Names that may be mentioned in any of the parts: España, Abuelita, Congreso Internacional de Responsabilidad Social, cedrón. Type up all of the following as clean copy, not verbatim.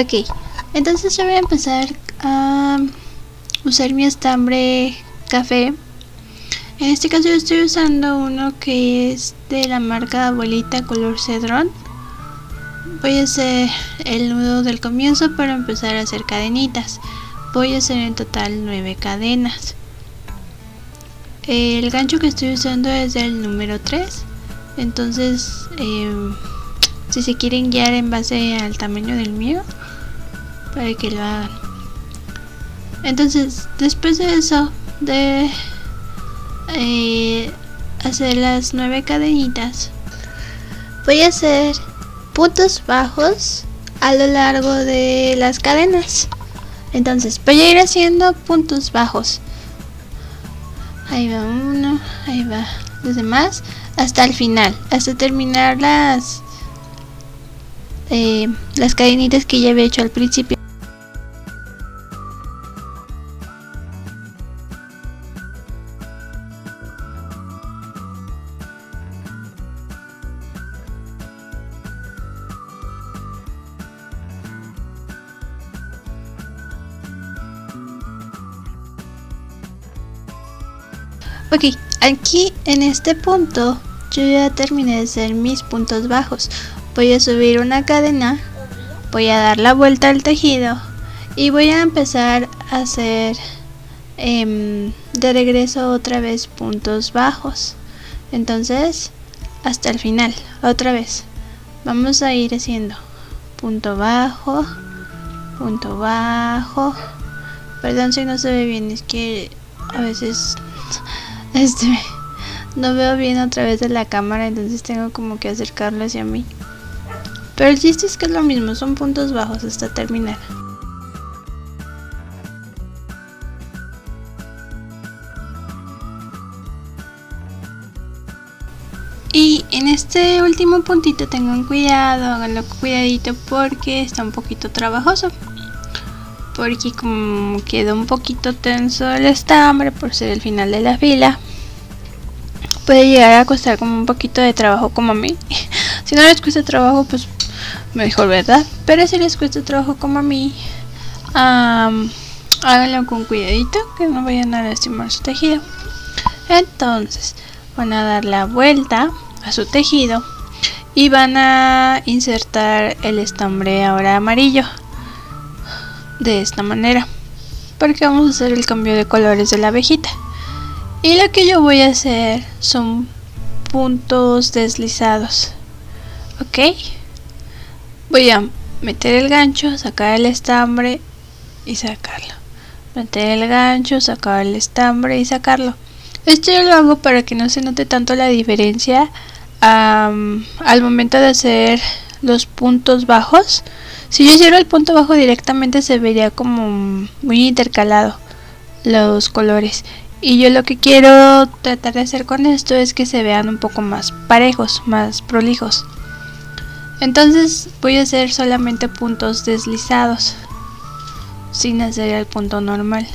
Ok, entonces yo voy a empezar a usar mi estambre café. En este caso yo estoy usando uno que es de la marca Abuelita color cedrón. Voy a hacer el nudo del comienzo para empezar a hacer cadenitas. Voy a hacer en total 9 cadenas. El gancho que estoy usando es del número 3. Entonces si se quieren guiar en base al tamaño del mío, para que lo hagan. Entonces después de eso, de hacer las 9 cadenitas, voy a hacer puntos bajos a lo largo de las cadenas. Entonces voy a ir haciendo puntos bajos. Ahí va uno, ahí va los demás, hasta el final, hasta terminar las cadenitas que ya había hecho al principio. Ok, aquí en este punto yo ya terminé de hacer mis puntos bajos. Voy a subir una cadena, voy a dar la vuelta al tejido y voy a empezar a hacer de regreso otra vez puntos bajos. Entonces hasta el final, otra vez vamos a ir haciendo punto bajo, perdón si no se ve bien, es que a veces no veo bien a través de la cámara, entonces tengo como que acercarlo hacia mí. Pero el chiste es que es lo mismo, son puntos bajos hasta terminar. Y en este último puntito tengan cuidado, háganlo cuidadito porque está un poquito trabajoso. Porque como quedó un poquito tenso el estambre por ser el final de la fila, puede llegar a costar como un poquito de trabajo, como a mí. Si no les cuesta trabajo, pues mejor, ¿verdad? Pero si les cuesta trabajo como a mí, háganlo con cuidadito, que no vayan a lastimar su tejido. Entonces van a dar la vuelta a su tejido y van a insertar el estambre ahora amarillo. De esta manera, porque vamos a hacer el cambio de colores de la abejita. Y lo que yo voy a hacer son puntos deslizados. Ok, voy a meter el gancho, sacar el estambre y sacarlo, meter el gancho, sacar el estambre y sacarlo. Esto yo lo hago para que no se note tanto la diferencia al momento de hacer los puntos bajos. Si yo hiciera el punto bajo directamente, se vería como muy intercalado los colores, y yo lo que quiero tratar de hacer con esto es que se vean un poco más parejos, más prolijos. Entonces voy a hacer solamente puntos deslizados sin hacer el punto normal.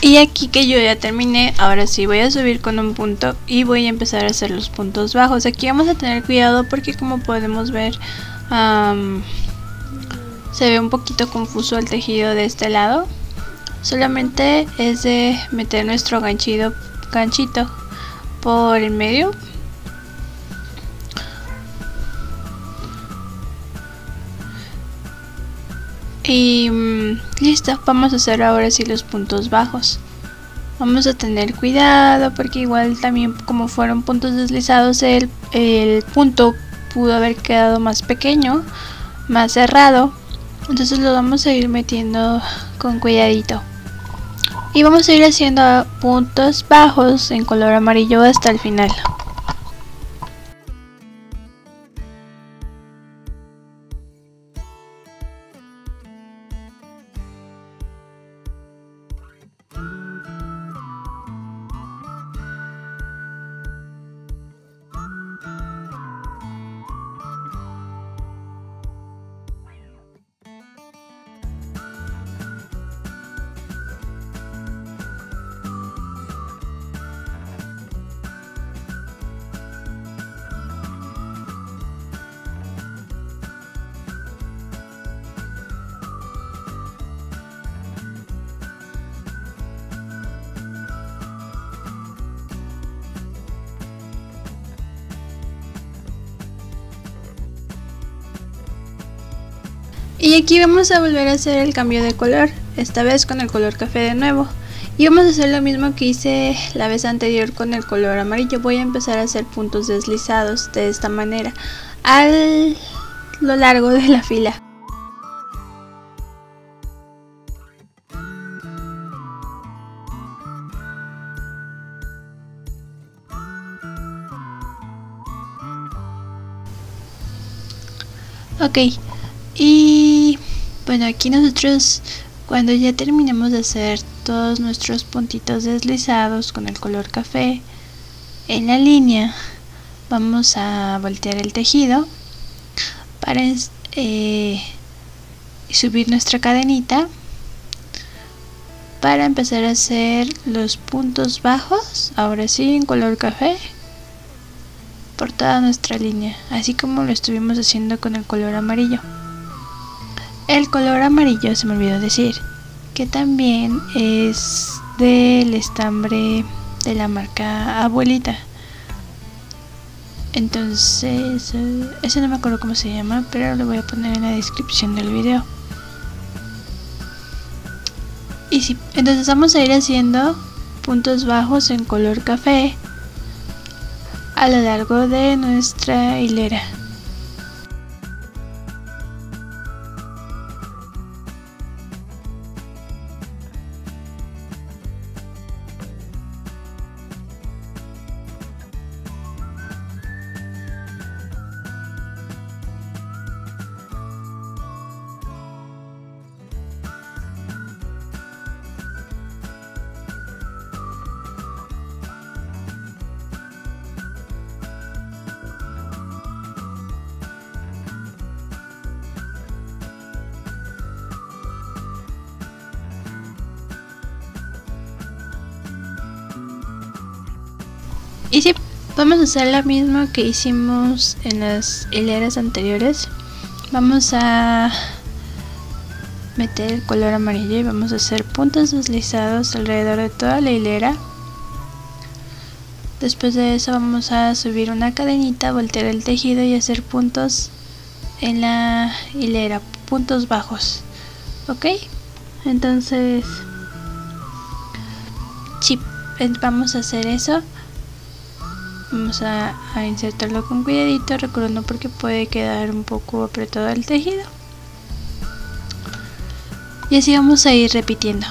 Y aquí que yo ya terminé, ahora sí voy a subir con un punto y voy a empezar a hacer los puntos bajos. Aquí vamos a tener cuidado porque, como podemos ver, se ve un poquito confuso el tejido de este lado. Solamente es de meter nuestro ganchito por el medio. Y listo, vamos a hacer ahora sí los puntos bajos. Vamos a tener cuidado porque igual también, como fueron puntos deslizados, el punto pudo haber quedado más pequeño, más cerrado. Entonces lo vamos a ir metiendo con cuidadito. Y vamos a ir haciendo puntos bajos en color amarillo hasta el final. Y aquí vamos a volver a hacer el cambio de color, esta vez con el color café de nuevo. Y vamos a hacer lo mismo que hice la vez anterior con el color amarillo. Voy a empezar a hacer puntos deslizados de esta manera a lo largo de la fila. Ok, y bueno, aquí nosotros cuando ya terminemos de hacer todos nuestros puntitos deslizados con el color café en la línea, vamos a voltear el tejido para subir nuestra cadenita para empezar a hacer los puntos bajos, ahora sí en color café, por toda nuestra línea, así como lo estuvimos haciendo con el color amarillo. El color amarillo, se me olvidó decir, que también es del estambre de la marca Abuelita. Entonces, ese no me acuerdo cómo se llama, pero lo voy a poner en la descripción del video. Y sí, entonces vamos a ir haciendo puntos bajos en color café a lo largo de nuestra hilera. Y sí, vamos a hacer lo mismo que hicimos en las hileras anteriores. Vamos a meter el color amarillo y vamos a hacer puntos deslizados alrededor de toda la hilera. Después de eso vamos a subir una cadenita, voltear el tejido y hacer puntos en la hilera, puntos bajos. Ok, entonces sí, vamos a hacer eso. Vamos a insertarlo con cuidadito, recordando porque puede quedar un poco apretado el tejido. Y así vamos a ir repitiendo.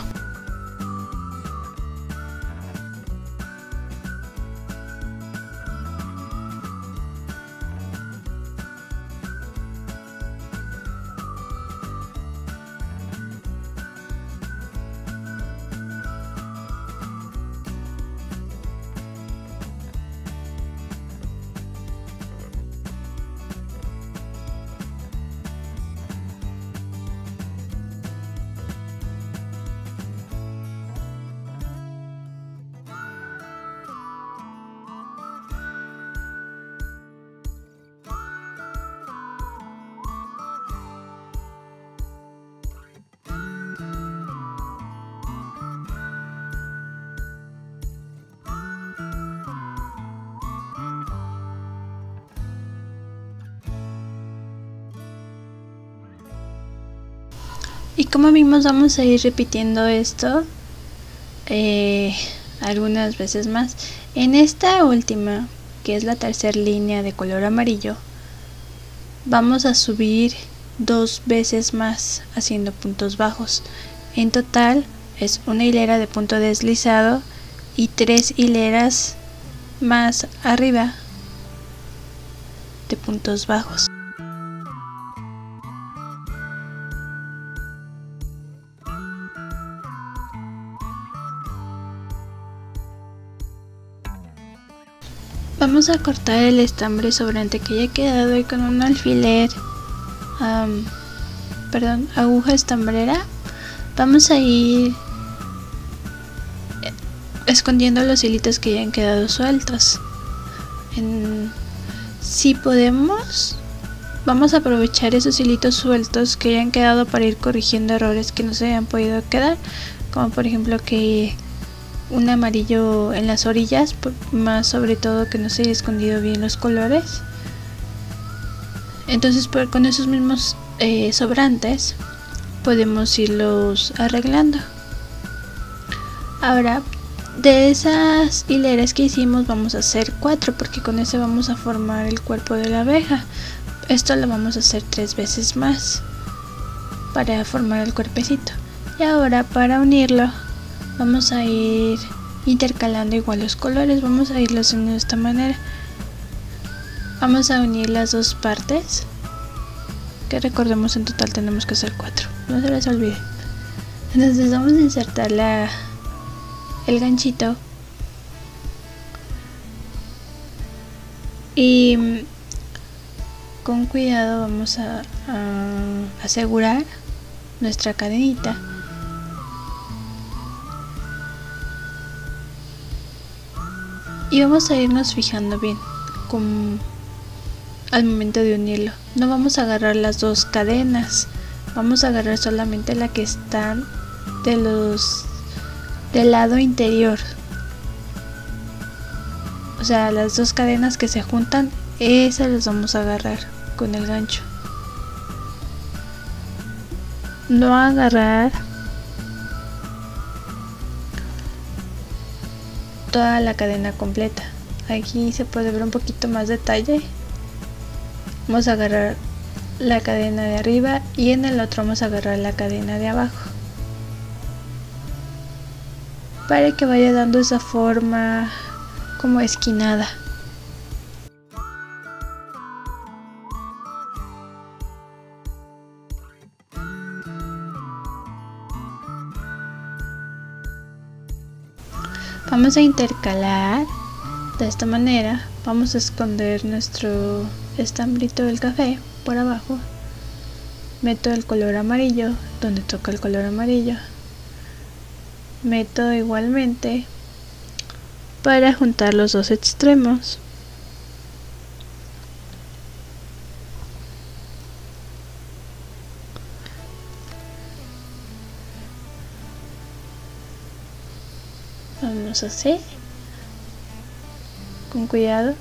Y como vimos, vamos a ir repitiendo esto algunas veces más. En esta última, que es la tercera línea de color amarillo, vamos a subir 2 veces más haciendo puntos bajos. En total es una hilera de punto deslizado y 3 hileras más arriba de puntos bajos. Vamos a cortar el estambre sobrante que haya quedado y con un alfiler, aguja estambrera, vamos a ir escondiendo los hilitos que hayan quedado sueltos. Si podemos, vamos a aprovechar esos hilitos sueltos que hayan quedado para ir corrigiendo errores que no se hayan podido quedar, como por ejemplo que un amarillo en las orillas, más sobre todo que no se haya escondido bien los colores. Entonces con esos mismos sobrantes podemos irlos arreglando. Ahora, de esas hileras que hicimos vamos a hacer 4, porque con eso vamos a formar el cuerpo de la abeja. Esto lo vamos a hacer 3 veces más para formar el cuerpecito. Y ahora, para unirlo, vamos a ir intercalando igual los colores, vamos a irlos uniendo de esta manera. Vamos a unir las dos partes, que recordemos en total tenemos que hacer 4, no se les olvide. Entonces vamos a insertar el ganchito y con cuidado vamos a asegurar nuestra cadenita. Y vamos a irnos fijando bien con, al momento de unirlo. No vamos a agarrar las dos cadenas, vamos a agarrar solamente la que están del lado interior. O sea, las dos cadenas que se juntan, esas las vamos a agarrar con el gancho. No agarrar toda la cadena completa. Aquí se puede ver un poquito más detalle. Vamos a agarrar la cadena de arriba y en el otro vamos a agarrar la cadena de abajo, para que vaya dando esa forma como esquinada. Vamos a intercalar de esta manera. Vamos a esconder nuestro estambrito del café por abajo. Meto el color amarillo donde toca el color amarillo. Meto igualmente para juntar los dos extremos. Vamos así, con cuidado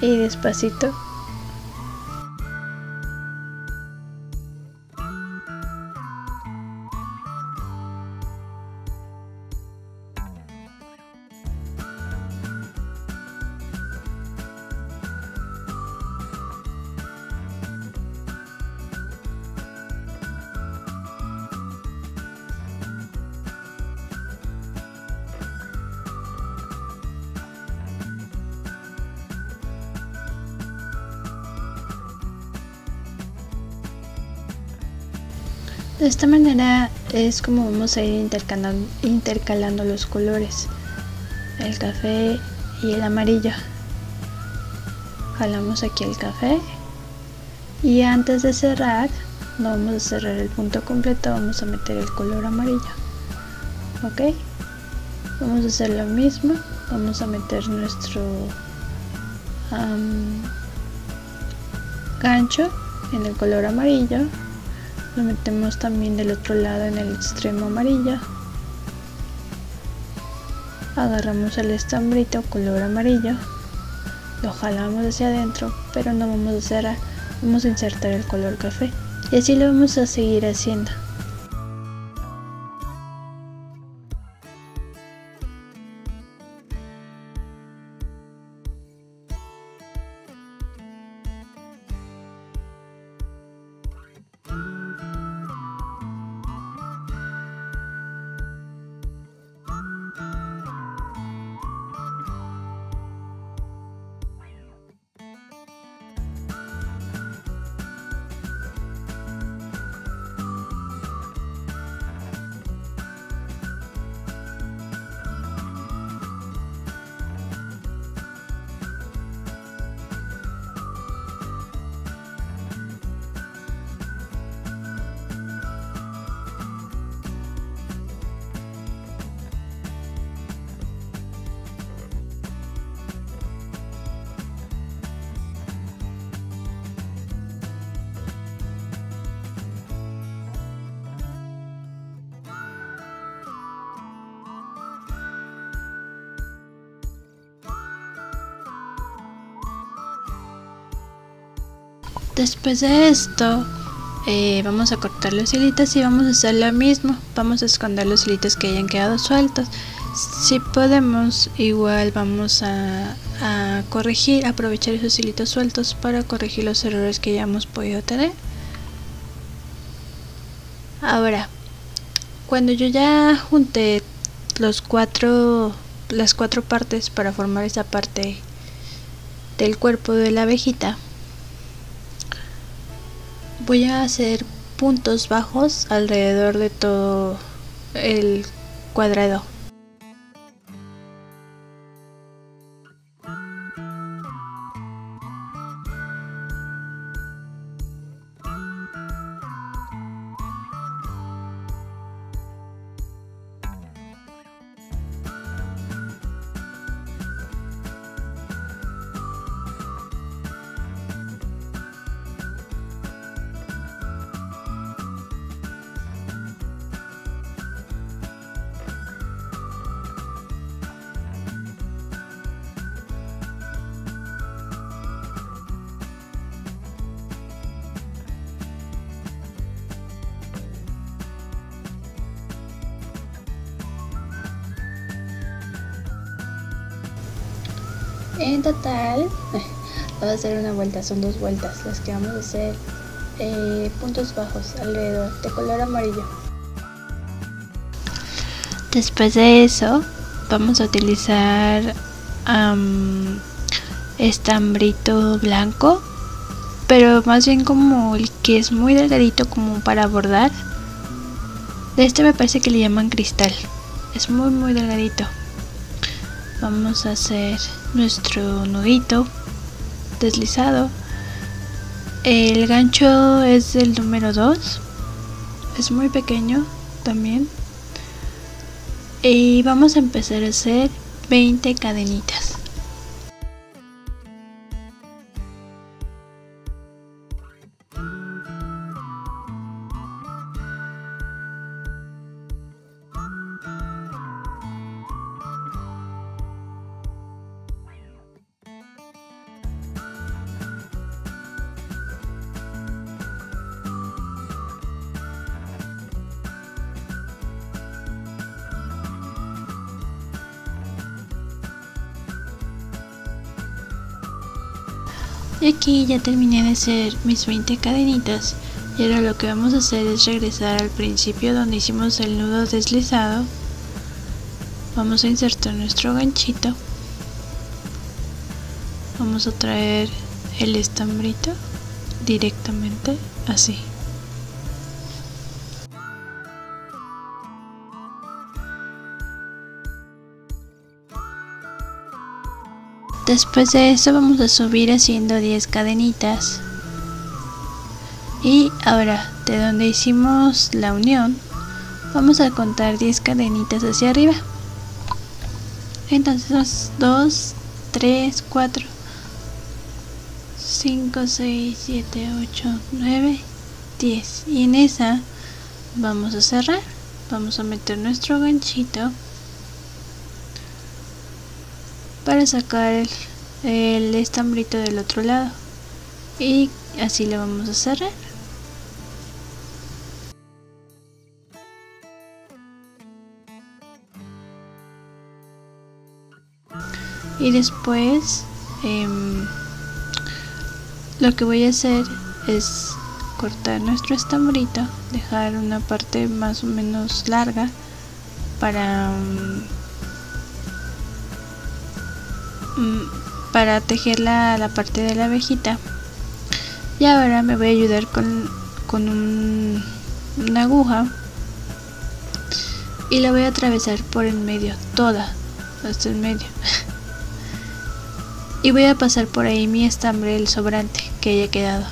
y despacito. De esta manera es como vamos a ir intercalando los colores, el café y el amarillo. Jalamos aquí el café y antes de cerrar, no vamos a cerrar el punto completo, vamos a meter el color amarillo. Ok, vamos a hacer lo mismo, vamos a meter nuestro gancho en el color amarillo. Lo metemos también del otro lado en el extremo amarillo. Agarramos el estambrito color amarillo, lo jalamos hacia adentro, pero no vamos a cerrar, vamos a insertar el color café. Y así lo vamos a seguir haciendo. Después de esto vamos a cortar los hilitos y vamos a hacer lo mismo. Vamos a esconder los hilitos que hayan quedado sueltos. Si podemos, igual vamos a corregir, aprovechar esos hilitos sueltos para corregir los errores que ya hemos podido tener. Ahora, cuando yo ya junté las cuatro partes para formar esa parte del cuerpo de la abejita, voy a hacer puntos bajos alrededor de todo el cuadrado. En total, va a ser una vuelta, son dos vueltas las que vamos a hacer puntos bajos alrededor de color amarillo. Después de eso vamos a utilizar estambrito blanco, pero más bien como el que es muy delgadito como para bordar. De este me parece que le llaman cristal, es muy delgadito. Vamos a hacer nuestro nudito deslizado. El gancho es el número 2, es muy pequeño también, y vamos a empezar a hacer 20 cadenitas. Y aquí ya terminé de hacer mis 20 cadenitas, y ahora lo que vamos a hacer es regresar al principio donde hicimos el nudo deslizado. Vamos a insertar nuestro ganchito, vamos a traer el estambrito directamente así. Después de eso vamos a subir haciendo 10 cadenitas. Y ahora, de donde hicimos la unión, vamos a contar 10 cadenitas hacia arriba. Entonces 2, 3, 4, 5, 6, 7, 8, 9, 10. Y en esa vamos a cerrar. Vamos a meter nuestro ganchito para sacar el estambrito del otro lado, y así lo vamos a cerrar. Y después lo que voy a hacer es cortar nuestro estambrito, dejar una parte más o menos larga para tejer la parte de la abejita. Y ahora me voy a ayudar con una aguja y la voy a atravesar por el medio, toda hasta el medio, y voy a pasar por ahí mi estambre, el sobrante que haya quedado.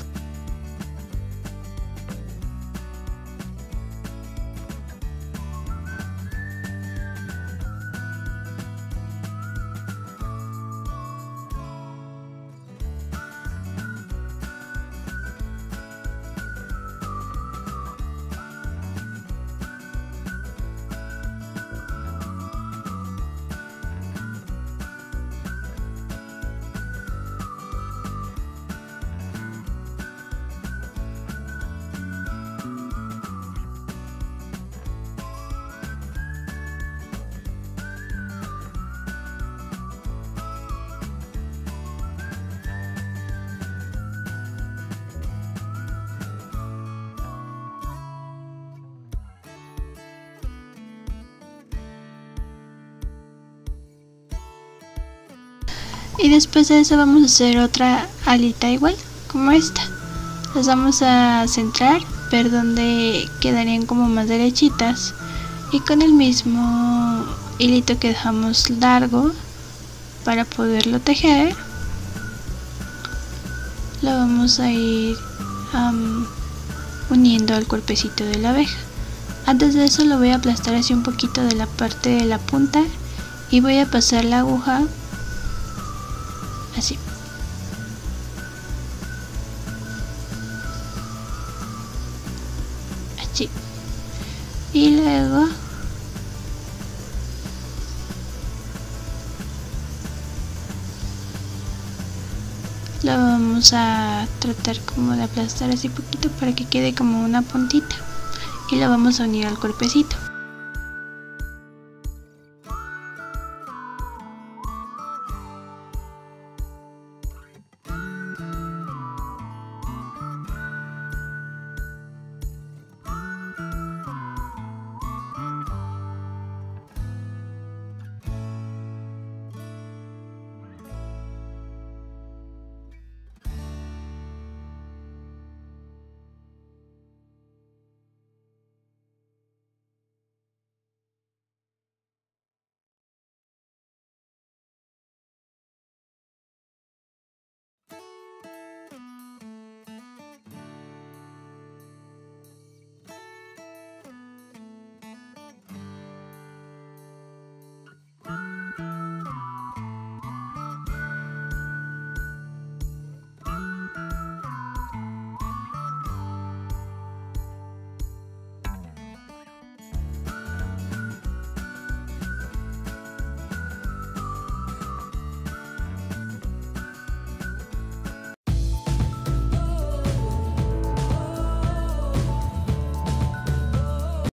Y después de eso vamos a hacer otra alita igual, como esta. Las vamos a centrar, ver dónde quedarían como más derechitas. Y con el mismo hilito que dejamos largo para poderlo tejer, lo vamos a ir uniendo al cuerpecito de la abeja. Antes de eso lo voy a aplastar así un poquito de la parte de la punta y voy a pasar la aguja así. Así. Y luego lo vamos a tratar como de aplastar así poquito para que quede como una puntita. Y lo vamos a unir al cuerpecito.